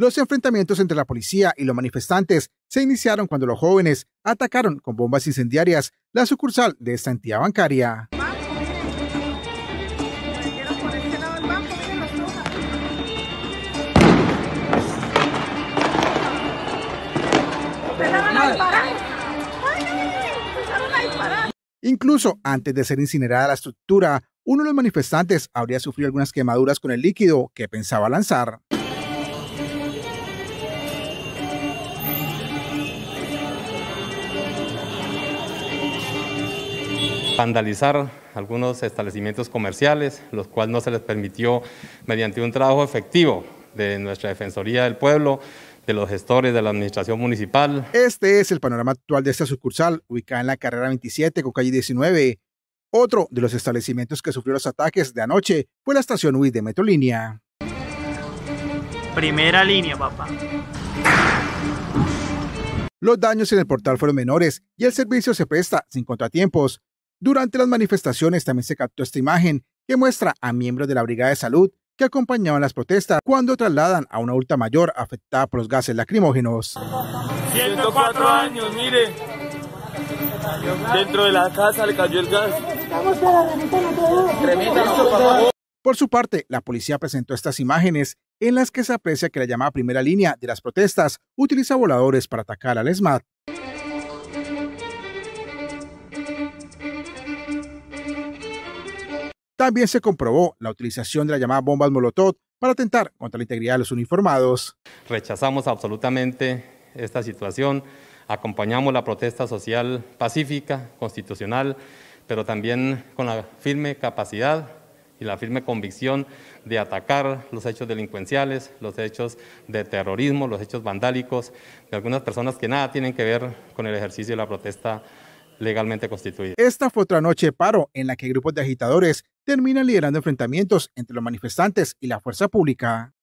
Los enfrentamientos entre la policía y los manifestantes se iniciaron cuando los jóvenes atacaron con bombas incendiarias la sucursal de esta entidad bancaria. Incluso antes de ser incinerada la estructura, uno de los manifestantes habría sufrido algunas quemaduras con el líquido que pensaba lanzar. Vandalizar algunos establecimientos comerciales, los cuales no se les permitió mediante un trabajo efectivo de nuestra Defensoría del Pueblo, de los gestores de la administración municipal. Este es el panorama actual de esta sucursal, ubicada en la carrera 27 con calle 19. Otro de los establecimientos que sufrió los ataques de anoche fue la estación UIS de Metrolínea. Primera línea, papá. Los daños en el portal fueron menores y el servicio se presta sin contratiempos. Durante las manifestaciones también se captó esta imagen que muestra a miembros de la Brigada de Salud que acompañaban las protestas cuando trasladan a una adulta mayor afectada por los gases lacrimógenos. 104 años, mire. Dentro de la casa le cayó el gas. Por su parte, la policía presentó estas imágenes en las que se aprecia que la llamada primera línea de las protestas utiliza voladores para atacar al ESMAD. También se comprobó la utilización de la llamada bombas molotov para atentar contra la integridad de los uniformados. Rechazamos absolutamente esta situación, acompañamos la protesta social pacífica, constitucional, pero también con la firme capacidad y la firme convicción de atacar los hechos delincuenciales, los hechos de terrorismo, los hechos vandálicos de algunas personas que nada tienen que ver con el ejercicio de la protesta legalmente constituida. Esta fue otra noche de paro en la que grupos de agitadores terminan liderando enfrentamientos entre los manifestantes y la fuerza pública.